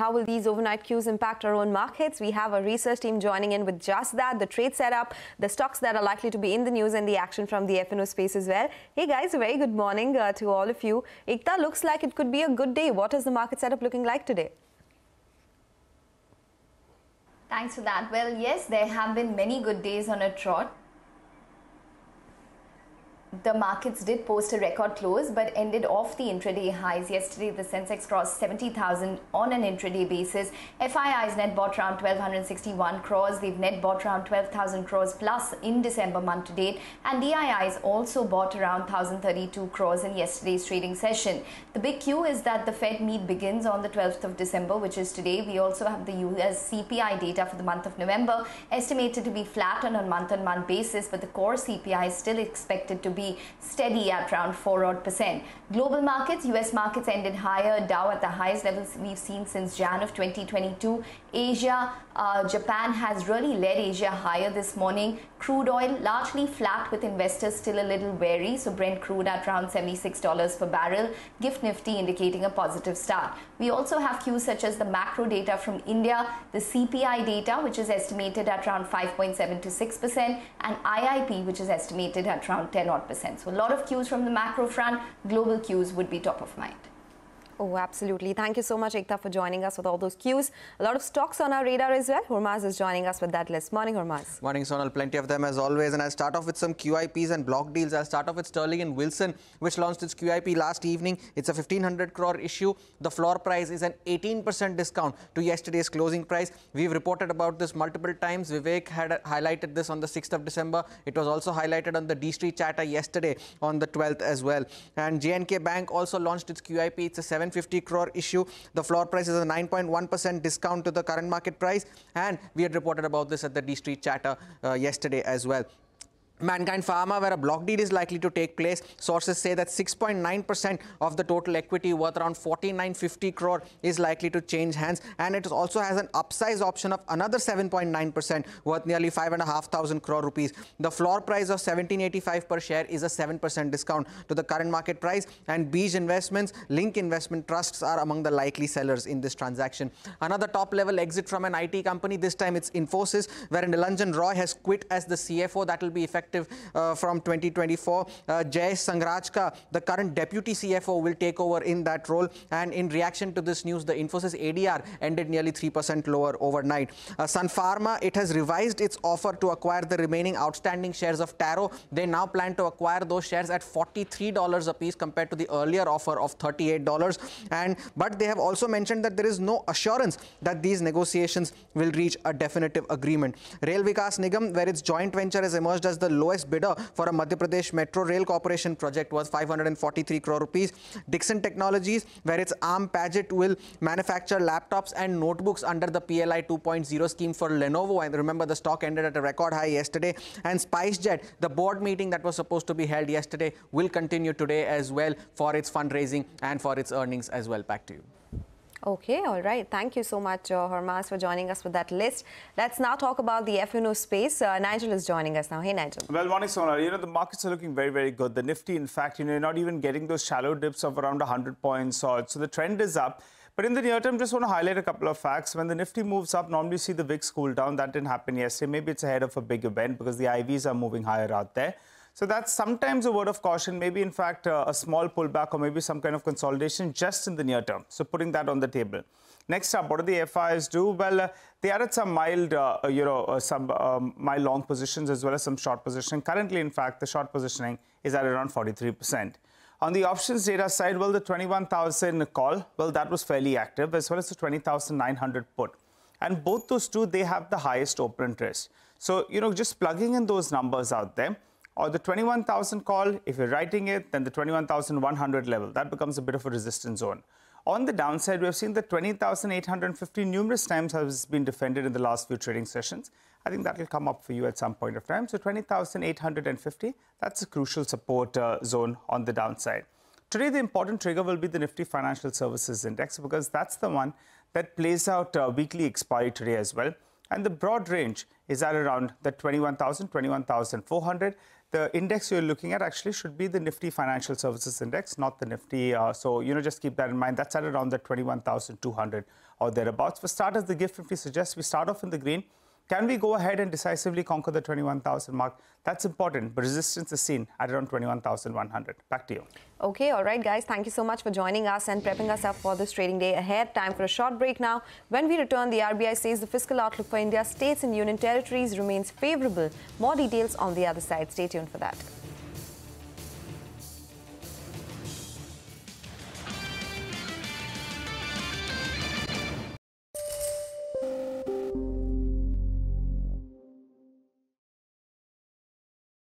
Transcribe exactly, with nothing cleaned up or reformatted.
How will these overnight cues impact our own markets? We have a research team joining in with just that, the trade setup, the stocks that are likely to be in the news and the action from the F N O space as well. Hey guys, a very good morning uh, to all of you. Ekta, looks like it could be a good day. What is the market setup looking like today? Thanks for that. Well, yes, there have been many good days on a trot. The markets did post a record close but ended off the intraday highs. Yesterday, the Sensex crossed seventy thousand on an intraday basis. F I Is net bought around one thousand two hundred sixty-one crores. They've net bought around twelve thousand crores plus in December month to date. And D I Is also bought around one thousand thirty-two crores in yesterday's trading session. The big cue is that the Fed meet begins on the twelfth of December, which is today. We also have the U S C P I data for the month of November, estimated to be flat on a month-on-month basis, but the core C P I is still expected to be steady at around four odd percent. Global markets, U S markets ended higher, Dow at the highest levels we've seen since January of twenty twenty-two. Asia, uh, Japan has really led Asia higher this morning. Crude oil largely flat with investors still a little wary. So Brent crude at around seventy-six dollars per barrel. GIFT Nifty indicating a positive start. We also have cues such as the macro data from India, the C P I data which is estimated at around five point seven to six percent and I I P which is estimated at around ten odd percent. So a lot of cues from the macro front, global cues would be top of mind. Oh, absolutely. Thank you so much, Ekta, for joining us with all those cues. A lot of stocks on our radar as well. Hormaz is joining us with that list. Morning, Hormaz. Morning, Sonal. Plenty of them as always. And I'll start off with some Q I Ps and block deals. I'll start off with Sterling and Wilson, which launched its Q I P last evening. It's a fifteen hundred crore issue. The floor price is an eighteen percent discount to yesterday's closing price. We've reported about this multiple times. Vivek had highlighted this on the sixth of December. It was also highlighted on the D Street chatter yesterday on the twelfth as well. And J N K Bank also launched its Q I P. It's a seven fifty crore issue. The floor price is a nine point one percent discount to the current market price, and we had reported about this at the D Street chatter uh, yesterday as well. Mankind Pharma, where a block deal is likely to take place. Sources say that six point nine percent of the total equity worth around forty-nine fifty crore is likely to change hands, and it also has an upsize option of another seven point nine percent worth nearly five thousand five hundred crore rupees. The floor price of seventeen eighty-five per share is a seven percent discount to the current market price, and Beej Investments, Link Investment Trusts are among the likely sellers in this transaction. Another top-level exit from an I T company, this time it's Infosys, where Nilanjan Roy has quit as the C F O. That will be effective Uh, from twenty twenty-four. Uh, Jay Sangrachka, the current deputy C F O, will take over in that role. And in reaction to this news, the Infosys A D R ended nearly three percent lower overnight. Uh, Sun Pharma, it has revised its offer to acquire the remaining outstanding shares of Taro. They now plan to acquire those shares at forty-three dollars a piece compared to the earlier offer of thirty-eight dollars. And but they have also mentioned that there is no assurance that these negotiations will reach a definitive agreement. Rail Vikas Nigam, where its joint venture has emerged as the lowest bidder for a Madhya Pradesh Metro Rail Corporation project, was five hundred forty-three crore rupees. Dixon Technologies, where its arm Paget will manufacture laptops and notebooks under the P L I two point oh scheme for Lenovo. And remember, the stock ended at a record high yesterday. And SpiceJet, the board meeting that was supposed to be held yesterday, will continue today as well for its fundraising and for its earnings as well. Back to you. Okay, all right. Thank you so much, uh, Hormaz, for joining us with that list. Let's now talk about the F N O space. Uh, Nigel is joining us now. Hey, Nigel. Well, morning, Sonal. You know, the markets are looking very, very good. The Nifty, in fact, you know, you're not even getting those shallow dips of around one hundred points odd. So the trend is up. But in the near term, just want to highlight a couple of facts. When the Nifty moves up, normally you see the V I X cool down. That didn't happen yesterday. Maybe it's ahead of a big event because the I Vs are moving higher out there. So that's sometimes a word of caution, maybe in fact uh, a small pullback or maybe some kind of consolidation just in the near term. So putting that on the table. Next up, what do the F Is do? Well, uh, they added some mild, uh, you know, uh, some um, mild long positions as well as some short positioning. Currently, in fact, the short positioning is at around forty-three percent. On the options data side, well, the twenty-one thousand call, well, that was fairly active, as well as the twenty thousand nine hundred put. And both those two, they have the highest open interest. So, you know, just plugging in those numbers out there, or the twenty-one thousand call, if you're writing it, then the twenty-one thousand one hundred level. That becomes a bit of a resistance zone. On the downside, we have seen that twenty thousand eight hundred fifty numerous times has been defended in the last few trading sessions. I think that will come up for you at some point of time. So twenty thousand eight hundred fifty, that's a crucial support uh, zone on the downside. Today, the important trigger will be the Nifty Financial Services Index, because that's the one that plays out uh, weekly expiry today as well. And the broad range is at around the twenty-one thousand, twenty-one thousand four hundred. the index you're looking at actually should be the Nifty Financial Services Index, not the Nifty. Uh, so, you know, just keep that in mind. That's at around the twenty-one thousand two hundred or thereabouts. For starters, the GIFT Nifty suggests we start off in the green. Can we go ahead and decisively conquer the twenty-one thousand mark? That's important, but resistance is seen at around twenty-one thousand one hundred. Back to you. Okay, all right, guys. Thank you so much for joining us and prepping us up for this trading day ahead. Time for a short break now. When we return, the R B I says the fiscal outlook for India's states and union territories remains favorable. More details on the other side. Stay tuned for that.